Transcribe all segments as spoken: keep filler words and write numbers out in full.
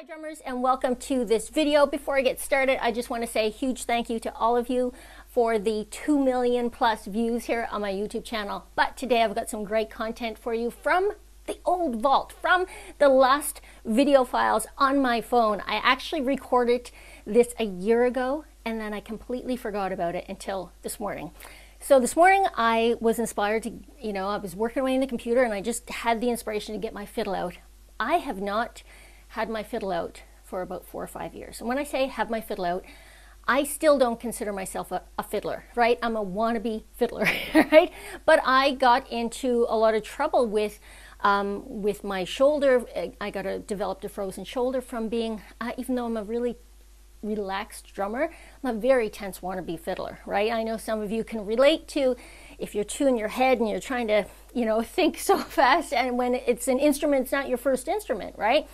Hi drummers, and welcome to this video. Before I get started, I just want to say a huge thank you to all of you for the two million plus views here on my YouTube channel. But today I've got some great content for you from the old vault, from the lost video files on my phone. I actually recorded this a year ago and then I completely forgot about it until this morning. So this morning I was inspired to, you know, I was working away in the computer and I just had the inspiration to get my fiddle out. I have not had my fiddle out for about four or five years. And when I say have my fiddle out, I still don't consider myself a, a fiddler, right? I'm a wannabe fiddler, right? But I got into a lot of trouble with um, with my shoulder. I got a, developed a frozen shoulder from being, uh, even though I'm a really relaxed drummer, I'm a very tense wannabe fiddler, right? I know some of you can relate to if you're too in your head and you're trying to, you know, think so fast, and when it's an instrument, it's not your first instrument, right?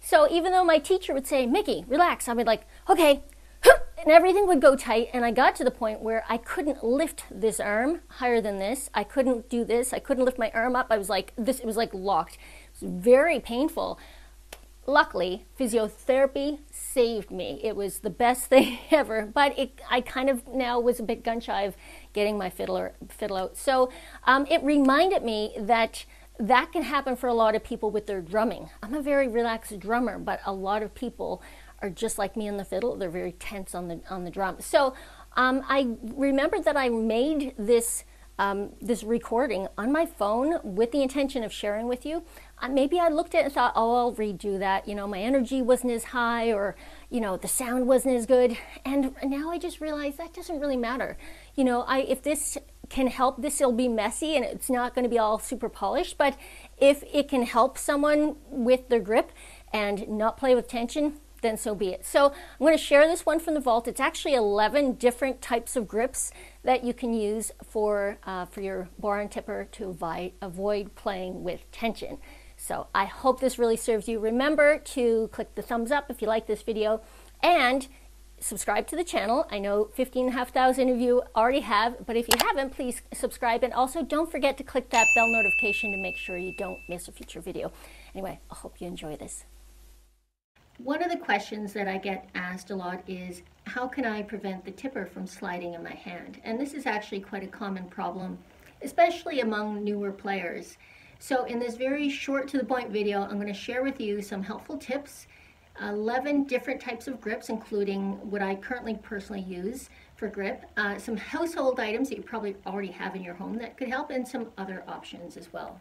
So even though my teacher would say, Mickey, relax, I would like, okay, and everything would go tight. And I got to the point where I couldn't lift this arm higher than this. I couldn't do this. I couldn't lift my arm up. I was like this. It was like locked. It was very painful. Luckily, physiotherapy saved me. It was the best thing ever. But it, I kind of now was a bit gun shy of getting my fiddler, fiddle out. So um, it reminded me that that can happen for a lot of people with their drumming. I'm a very relaxed drummer, but a lot of people are just like me on the fiddle. They're very tense on the on the drum. So um, I remembered that I made this um, this recording on my phone with the intention of sharing with you. Uh, maybe I looked at it and thought, oh, I'll redo that. You know, my energy wasn't as high, or you know, the sound wasn't as good. And now I just realized that doesn't really matter. You know, I if this can help, this will be messy and it's not going to be all super polished, but if it can help someone with their grip and not play with tension, then so be it. So I'm going to share this one from the vault. It's actually eleven different types of grips that you can use for uh, for your bodhrán tipper to avoid, avoid playing with tension. So I hope this really serves you. Remember to click the thumbs up if you like this video, and subscribe to the channel. I know fifteen and a half thousand of you already have, but if you haven't, please subscribe. And also don't forget to click that bell notification to make sure you don't miss a future video. Anyway, I hope you enjoy this. One of the questions that I get asked a lot is, how can I prevent the tipper from sliding in my hand? And this is actually quite a common problem, especially among newer players. So in this very short to the point video, I'm going to share with you some helpful tips, eleven different types of grips, including what I currently personally use for grip, uh, some household items that you probably already have in your home that could help, and some other options as well.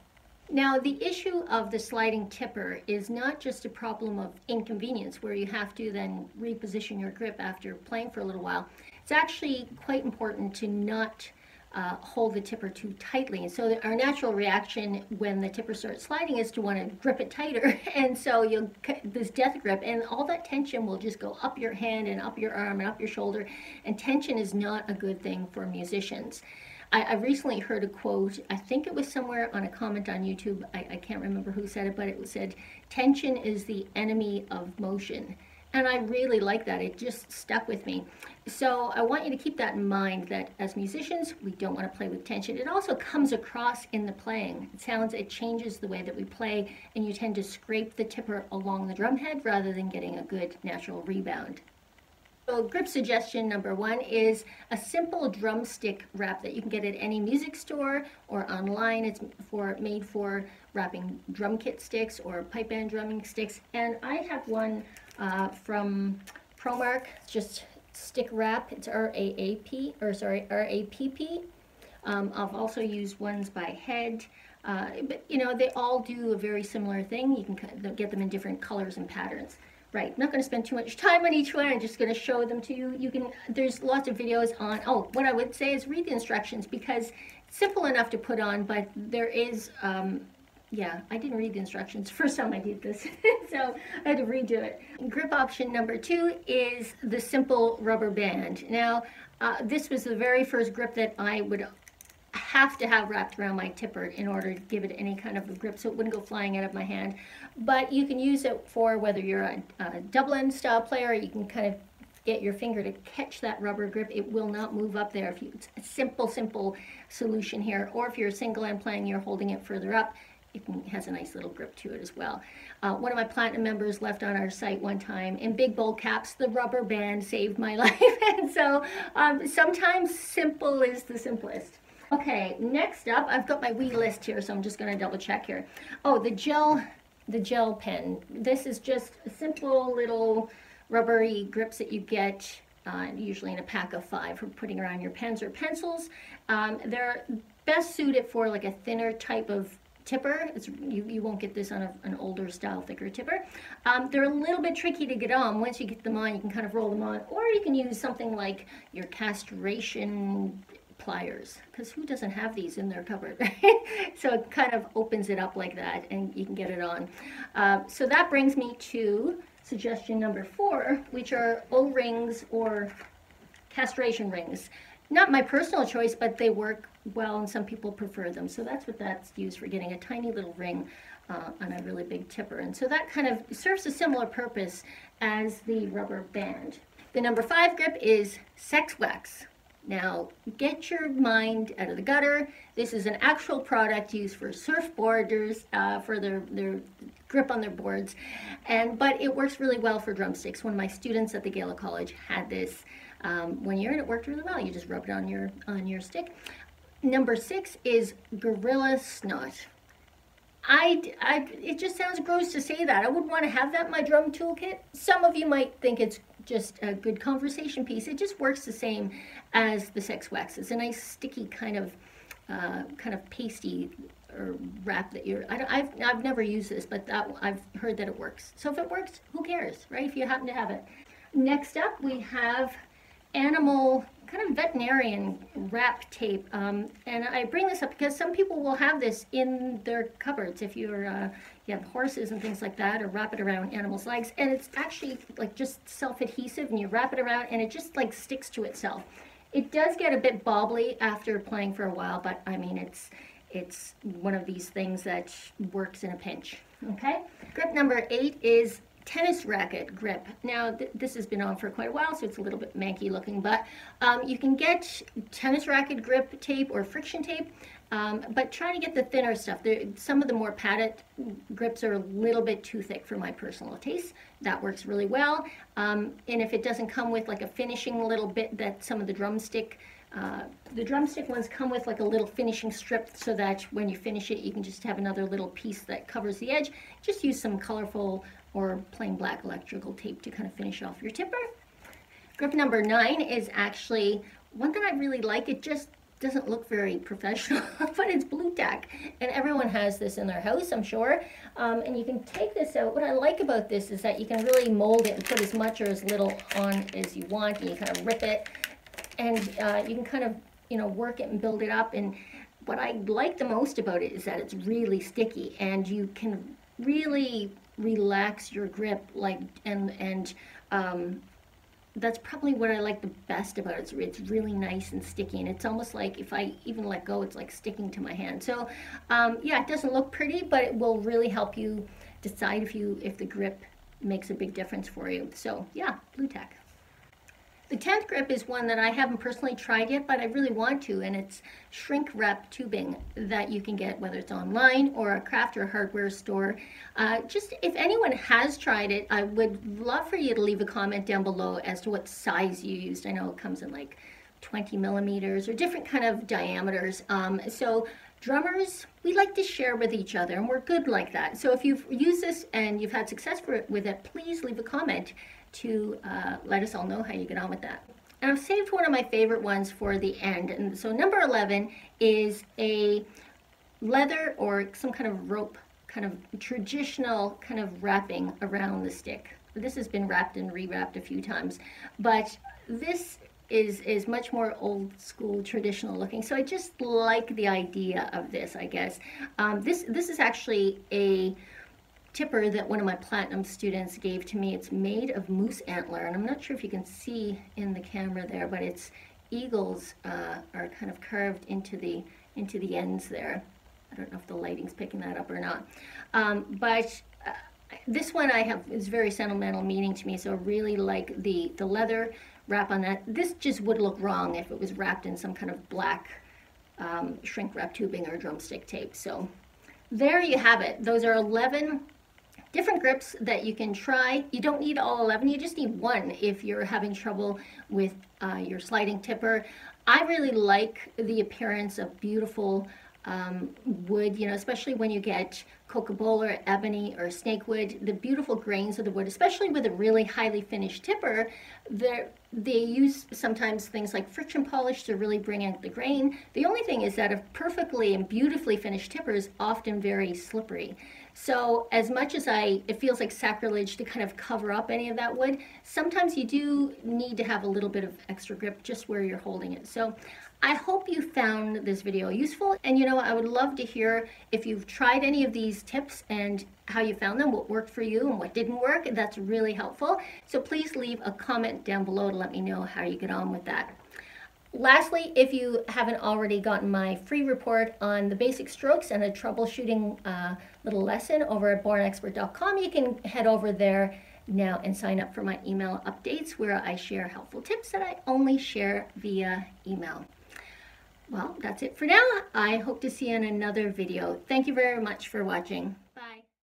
Now, the issue of the sliding tipper is not just a problem of inconvenience where you have to then reposition your grip after playing for a little while. It's actually quite important to not Uh, hold the tipper too tightly. And so our natural reaction when the tipper starts sliding is to want to grip it tighter, and so you'll this death grip, and all that tension will just go up your hand and up your arm and up your shoulder, and tension is not a good thing for musicians. I, I recently heard a quote, I think it was somewhere on a comment on YouTube, I, I can't remember who said it, but it said, "Tension is the enemy of motion." And I really like that. It just stuck with me. So I want you to keep that in mind, that as musicians, we don't want to play with tension. It also comes across in the playing. It sounds, it changes the way that we play, and you tend to scrape the tipper along the drumhead rather than getting a good natural rebound. So grip suggestion number one is a simple drumstick wrap that you can get at any music store or online. It's for made for wrapping drum kit sticks or pipe band drumming sticks. And I have one uh, from ProMark, just stick wrap. It's R A A P, or sorry, R A P P. Um, I've also used ones by Head. Uh, but you know, they all do a very similar thing. You can get them in different colors and patterns. Right, I'm not going to spend too much time on each one. I'm just going to show them to you. You can, there's lots of videos on, oh, what I would say is read the instructions, because it's simple enough to put on, but there is, um, yeah, I didn't read the instructions first time I did this, so I had to redo it. Grip option number two is the simple rubber band. Now, uh, this was the very first grip that I would have to have wrapped around my tipper in order to give it any kind of a grip so it wouldn't go flying out of my hand. But you can use it for whether you're a, a Dublin style player, you can kind of get your finger to catch that rubber grip. It will not move up there. If you, it's a simple, simple solution here. Or if you're a single hand playing, you're holding it further up. you can, it has a nice little grip to it as well. Uh, one of my platinum members left on our site one time in big bold caps, "The rubber band saved my life." And so um, sometimes simple is the simplest. Okay, next up, I've got my wee list here, so I'm just going to double check here. Oh, the gel, the gel pen. This is just simple little rubbery grips that you get uh, usually in a pack of five for putting around your pens or pencils. Um, they're best suited for like a thinner type of tipper. It's, you, you won't get this on a, an older style thicker tipper. Um, they're a little bit tricky to get on. Once you get them on, you can kind of roll them on, or you can use something like your castration pliers, because who doesn't have these in their cupboard, right? So it kind of opens it up like that and you can get it on. Uh, so that brings me to suggestion number four, which are O-rings or castration rings. Not my personal choice, but they work well and some people prefer them. So that's what that's used for, getting a tiny little ring uh, on a really big tipper. And so that kind of serves a similar purpose as the rubber band. The number five grip is Sex Wax. Now, get your mind out of the gutter. This is an actual product used for surfboarders, uh, for their, their grip on their boards. And, but it works really well for drumsticks. One of my students at the Gala College had this um, one year and it worked really well. You just rub it on your, on your stick. Number six is Gorilla Snot. I, I, it just sounds gross to say that. I wouldn't want to have that in my drum toolkit. Some of you might think it's just a good conversation piece. It just works the same as the Sex Wax. It's a nice sticky kind of uh, kind of pasty or wrap that you're, I don't, I've, I've never used this, but that, I've heard that it works. So if it works, who cares, right? If you happen to have it. Next up, we have animal, kind of veterinarian wrap tape. Um, and I bring this up because some people will have this in their cupboards if you're, uh, you have horses and things like that, or wrap it around animals' legs. And it's actually like just self-adhesive, and you wrap it around and it just like sticks to itself. It does get a bit bobbly after playing for a while, but I mean, it's, it's one of these things that works in a pinch, okay? Grip number eight is tennis racket grip. Now th this has been on for quite a while, so it's a little bit manky looking, but um, you can get tennis racket grip tape or friction tape, um, but try to get the thinner stuff. There, some of the more padded grips are a little bit too thick for my personal taste. That works really well. Um, and if it doesn't come with like a finishing little bit that some of the drumstick Uh, the drumstick ones come with like a little finishing strip, so that when you finish it you can just have another little piece that covers the edge. Just use some colorful or plain black electrical tape to kind of finish off your tipper. Grip number nine is actually one that I really like. It just doesn't look very professional, but it's blue tack, and everyone has this in their house, I'm sure. Um, and you can take this out. What I like about this is that you can really mold it and put as much or as little on as you want, and you kind of rip it. And uh, you can kind of, you know, work it and build it up. And what I like the most about it is that it's really sticky, and you can really relax your grip. Like, and and um, that's probably what I like the best about it. It's, it's really nice and sticky, and it's almost like if I even let go, it's like sticking to my hand. So um, yeah, it doesn't look pretty, but it will really help you decide if you if the grip makes a big difference for you. So yeah, blue tack. The tenth grip is one that I haven't personally tried yet, but I really want to, and it's shrink wrap tubing that you can get, whether it's online or a craft or hardware store. Uh, just if anyone has tried it, I would love for you to leave a comment down below as to what size you used. I know it comes in like twenty millimeters or different kind of diameters. Um, so drummers, we like to share with each other, and we're good like that. So if you've used this and you've had success for it, with it, please leave a comment to uh, let us all know how you get on with that. And I've saved one of my favorite ones for the end. And so number eleven is a leather or some kind of rope, kind of traditional kind of wrapping around the stick. This has been wrapped and rewrapped a few times, but this is is much more old school, traditional looking. So I just like the idea of this, I guess. Um, this, this is actually a tipper that one of my platinum students gave to me. It's made of moose antler, and I'm not sure if you can see in the camera there, but it's eagles uh, are kind of curved into the into the ends there. I don't know if the lighting's picking that up or not, um, but uh, this one I have is very sentimental meaning to me, so I really like the the leather wrap on that. This just would look wrong if it was wrapped in some kind of black um, shrink wrap tubing or drumstick tape. So there you have it. Those are eleven different grips that you can try. You don't need all eleven, you just need one if you're having trouble with uh, your sliding tipper. I really like the appearance of beautiful um, wood, you know, especially when you get cocobola, ebony, or snakewood, the beautiful grains of the wood, especially with a really highly finished tipper. They use sometimes things like friction polish to really bring out the grain. The only thing is that a perfectly and beautifully finished tipper is often very slippery. So as much as I, it feels like sacrilege to kind of cover up any of that wood, sometimes you do need to have a little bit of extra grip just where you're holding it. So I hope you found this video useful. And you know, I would love to hear if you've tried any of these tips and how you found them, what worked for you and what didn't work. That's really helpful. So please leave a comment down below to let me know how you get on with that. Lastly, if you haven't already gotten my free report on the basic strokes and a troubleshooting uh, little lesson over at Bodhran Expert dot com, you can head over there now and sign up for my email updates where I share helpful tips that I only share via email. Well, that's it for now. I hope to see you in another video. Thank you very much for watching.